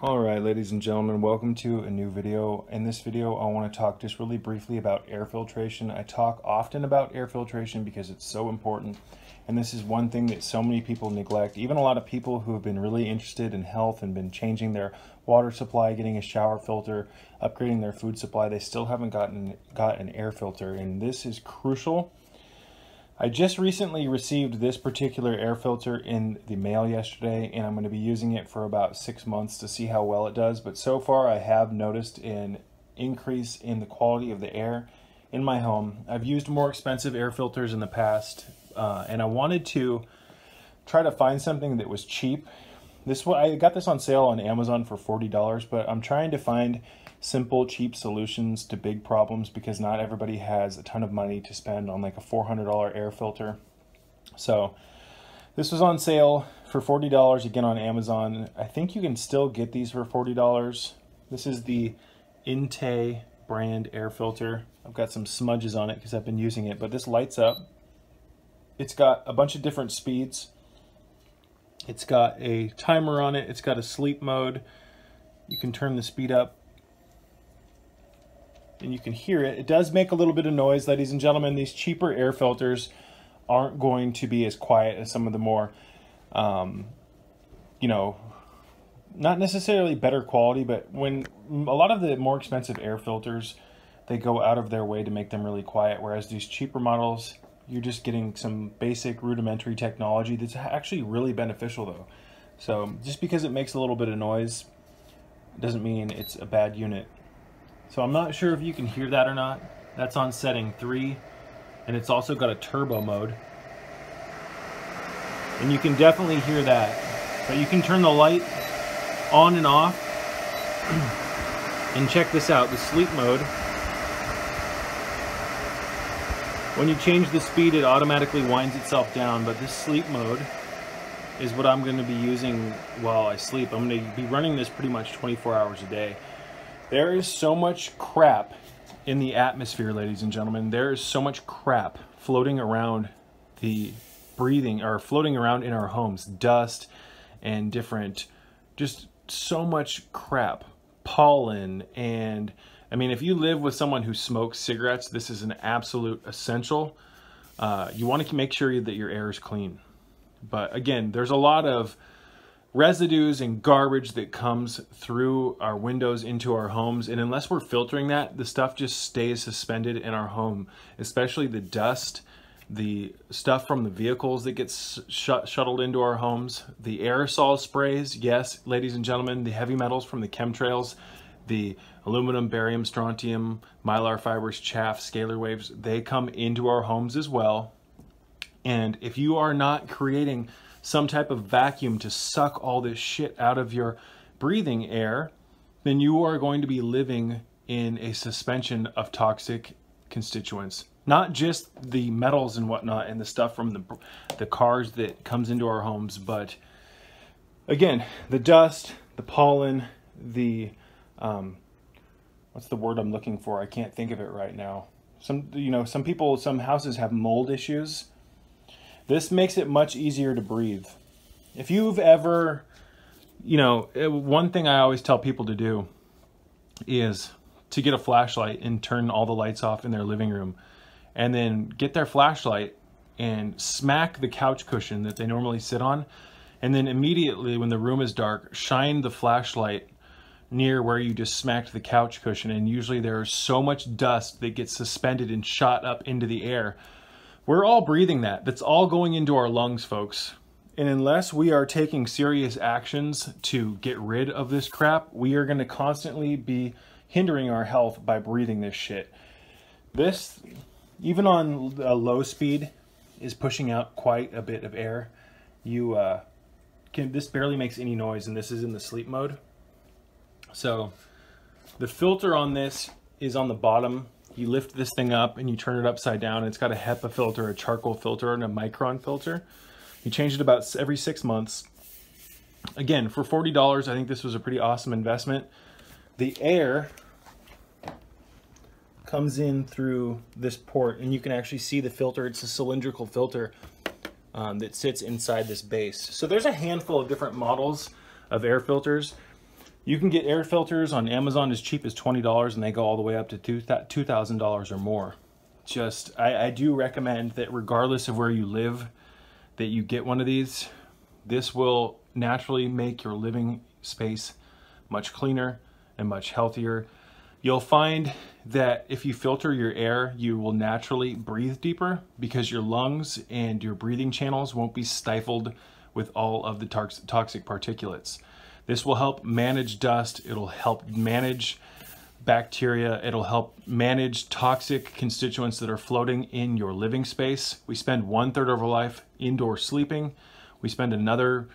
All right, ladies and gentlemen, welcome to a new video. In this video, I want to talk just really briefly about air filtration. I talk often about air filtration because it's so important. And this is one thing that so many people neglect. Even a lot of people who have been really interested in health and been changing their water supply, getting a shower filter, upgrading their food supply, they still haven't got an air filter. And this is crucial. I just recently received this particular air filter in the mail yesterday, and I'm going to be using it for about 6 months to see how well it does. But so far I have noticed an increase in the quality of the air in my home. I've used more expensive air filters in the past, and I wanted to try to find something that was cheap. I got this on sale on Amazon for $40, but I'm trying to find simple, cheap solutions to big problems because not everybody has a ton of money to spend on like a $400 air filter. So this was on sale for $40 again on Amazon. I think you can still get these for $40. This is the Intey brand air filter. I've got some smudges on it because I've been using it, but this lights up. It's got a bunch of different speeds. It's got a timer on it. It's got a sleep mode. You can turn the speed up. And you can hear it. It does make a little bit of noise, ladies and gentlemen. These cheaper air filters aren't going to be as quiet as some of the more, you know, not necessarily better quality, but when a lot of the more expensive air filters, they go out of their way to make them really quiet. Whereas these cheaper models, you're just getting some basic rudimentary technology that's actually really beneficial though. So just because it makes a little bit of noise doesn't mean it's a bad unit. So I'm not sure if you can hear that or not. That's on setting 3, and it's also got a turbo mode. And you can definitely hear that. But you can turn the light on and off. And check this out, the sleep mode. When you change the speed, it automatically winds itself down, but this sleep mode is what I'm gonna be using while I sleep. I'm gonna be running this pretty much 24 hours a day. There is so much crap in the atmosphere, ladies and gentlemen. There is so much crap floating around the breathing, or floating around in our homes. Dust and different, just so much crap. Pollen, and I mean, if you live with someone who smokes cigarettes, this is an absolute essential. You want to make sure that your air is clean. But again, there's a lot of residues and garbage that comes through our windows into our homes, and unless we're filtering that, the stuff just stays suspended in our home, especially the dust, the stuff from the vehicles that gets shuttled into our homes, the aerosol sprays, yes, ladies and gentlemen, the heavy metals from the chemtrails, the aluminum, barium, strontium, mylar fibers, chaff, scalar waves, they come into our homes as well. And if you are not creating some type of vacuum to suck all this shit out of your breathing air, then you are going to be living in a suspension of toxic constituents. Not just the metals and whatnot and the stuff from the cars that comes into our homes, but again, the dust, the pollen, the, what's the word I'm looking for? I can't think of it right now. Some people, some houses have mold issues. This makes it much easier to breathe. If you've ever, one thing I always tell people to do is to get a flashlight and turn all the lights off in their living room, and then get their flashlight and smack the couch cushion that they normally sit on. And then immediately when the room is dark, shine the flashlight near where you just smacked the couch cushion. And usually there's so much dust that gets suspended and shot up into the air. We're all breathing that. That's all going into our lungs, folks. And unless we are taking serious actions to get rid of this crap, we are going to constantly be hindering our health by breathing this shit. This, even on a low speed, is pushing out quite a bit of air. This barely makes any noise, and this is in the sleep mode. So the filter on this is on the bottom. You lift this thing up and you turn it upside down. It's got a HEPA filter, a charcoal filter, and a micron filter. You change it about every 6 months. Again, for $40, I think this was a pretty awesome investment. The air comes in through this port, and you can actually see the filter. It's a cylindrical filter that sits inside this base. So there's a handful of different models of air filters. You can get air filters on Amazon as cheap as $20, and they go all the way up to $2,000 or more. Just, I do recommend that regardless of where you live, that you get one of these. This will naturally make your living space much cleaner and much healthier. You'll find that if you filter your air, you will naturally breathe deeper because your lungs and your breathing channels won't be stifled with all of the toxic particulates. This will help manage dust. It'll help manage bacteria. It'll help manage toxic constituents that are floating in your living space. We spend 1/3 of our life indoor sleeping. We spend another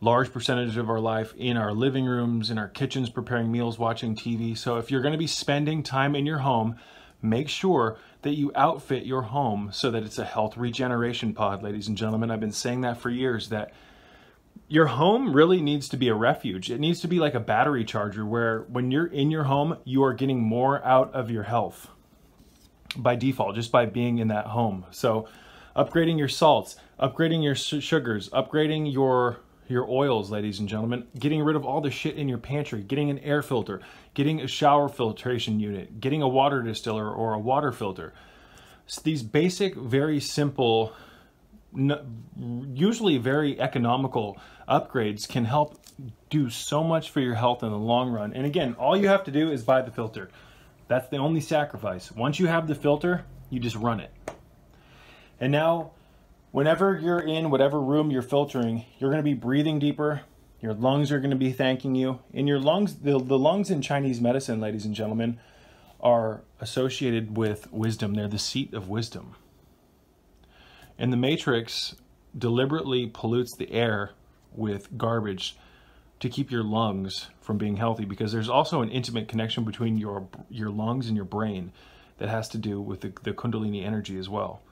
large percentage of our life in our living rooms, in our kitchens, preparing meals, watching TV. So if you're going to be spending time in your home, make sure that you outfit your home so that it's a health regeneration pod, ladies and gentlemen. I've been saying that for years, that your home really needs to be a refuge. It needs to be like a battery charger where when you're in your home, you are getting more out of your health by default, just by being in that home. So upgrading your salts, upgrading your sugars, upgrading your oils, ladies and gentlemen, getting rid of all the shit in your pantry, getting an air filter, getting a shower filtration unit, getting a water distiller or a water filter. So these basic, very simple, usually very economical upgrades can help do so much for your health in the long run. And again, all you have to do is buy the filter. That's the only sacrifice. Once you have the filter, you just run it. And now, whenever you're in whatever room you're filtering, you're going to be breathing deeper. Your lungs are going to be thanking you. And your lungs, the lungs in Chinese medicine, ladies and gentlemen, are associated with wisdom. They're the seat of wisdom. And the Matrix deliberately pollutes the air with garbage to keep your lungs from being healthy, because there's also an intimate connection between your lungs and your brain that has to do with the Kundalini energy as well.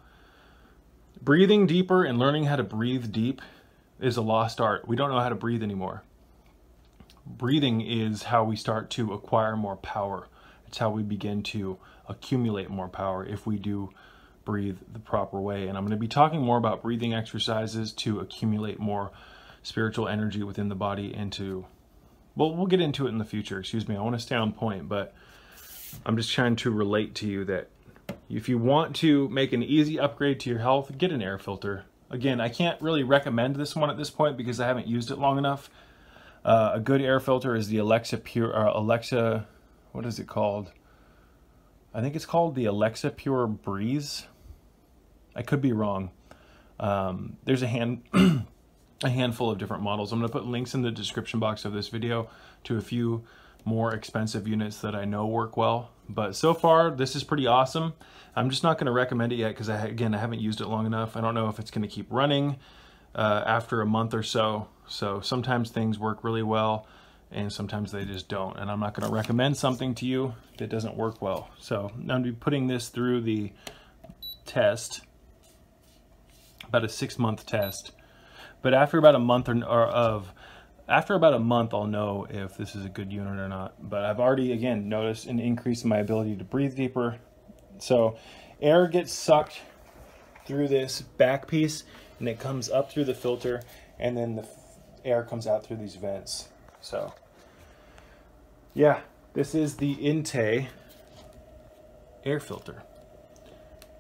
Breathing deeper and learning how to breathe deep is a lost art. We don't know how to breathe anymore. Breathing is how we start to acquire more power. It's how we begin to accumulate more power if we do breathe the proper way. And I'm going to be talking more about breathing exercises to accumulate more spiritual energy within the body and to, well, we'll get into it in the future. Excuse me. I want to stay on point, but I'm just trying to relate to you that if you want to make an easy upgrade to your health, get an air filter. Again, I can't really recommend this one at this point because I haven't used it long enough. A good air filter is the Alexa, what is it called? I think it's called the Alexapure Breeze. I could be wrong. There's a handful of different models. I'm going to put links in the description box of this video to a few more expensive units that I know work well. But so far, this is pretty awesome. I'm just not going to recommend it yet because, again, I haven't used it long enough. I don't know if it's going to keep running after a month or so. So sometimes things work really well and sometimes they just don't. And I'm not going to recommend something to you that doesn't work well. So I'm going to be putting this through the test, about a 6-month test. But after about a month After about a month, I'll know if this is a good unit or not. But I've already, again, noticed an increase in my ability to breathe deeper. So air gets sucked through this back piece, and it comes up through the filter, and then the air comes out through these vents. So, yeah, this is the Intey air filter.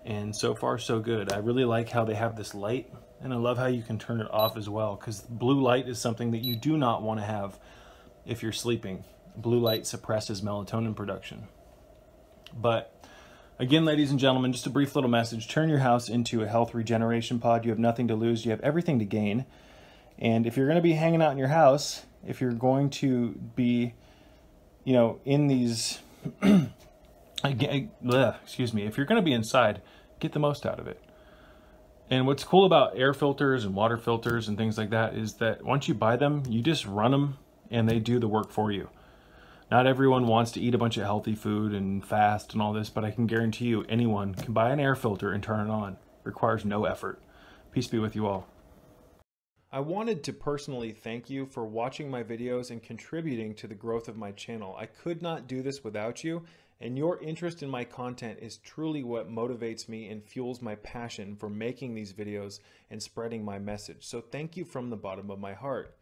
And so far, so good. I really like how they have this light. And I love how you can turn it off as well, because blue light is something that you do not want to have if you're sleeping. Blue light suppresses melatonin production. But again, ladies and gentlemen, just a brief little message. Turn your house into a health regeneration pod. You have nothing to lose. You have everything to gain. And if you're going to be hanging out in your house, if you're going to be, you know, in these, excuse me, if you're going to be inside, get the most out of it. And what's cool about air filters and water filters and things like that is that once you buy them, you just run them and they do the work for you. Not everyone wants to eat a bunch of healthy food and fast and all this, but I can guarantee you anyone can buy an air filter and turn it on. It requires no effort. Peace be with you all. I wanted to personally thank you for watching my videos and contributing to the growth of my channel. I could not do this without you. And your interest in my content is truly what motivates me and fuels my passion for making these videos and spreading my message. So thank you from the bottom of my heart.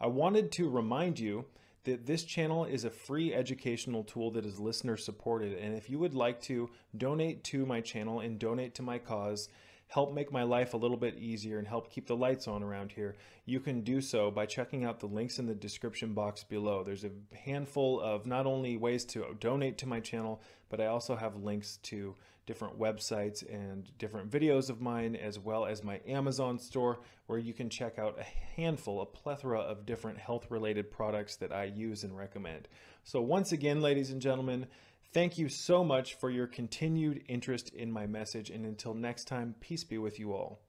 I wanted to remind you that this channel is a free educational tool that is listener supported. And if you would like to donate to my channel and donate to my cause, help make my life a little bit easier and help keep the lights on around here, you can do so by checking out the links in the description box below. There's a handful of not only ways to donate to my channel, but I also have links to different websites and different videos of mine, as well as my Amazon store, where you can check out a handful, a plethora of different health-related products that I use and recommend. So once again, ladies and gentlemen, thank you so much for your continued interest in my message, and until next time, peace be with you all.